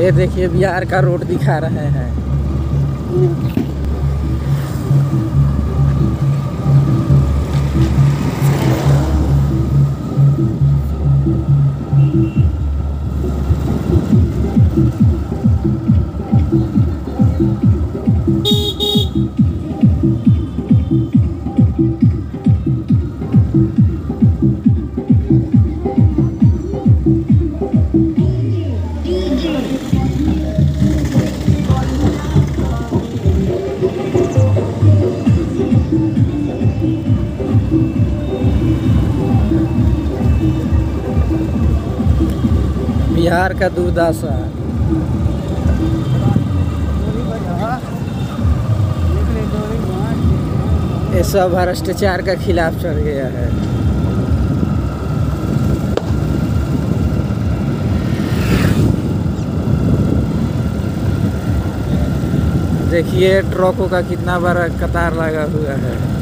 ये देखिए बिहार का रोड दिखा रहे हैं। बिहार का दुर्दशा ये सब भ्रष्टाचार के खिलाफ चल गया है। देखिए ट्रकों का कितना बड़ा कतार लगा हुआ है।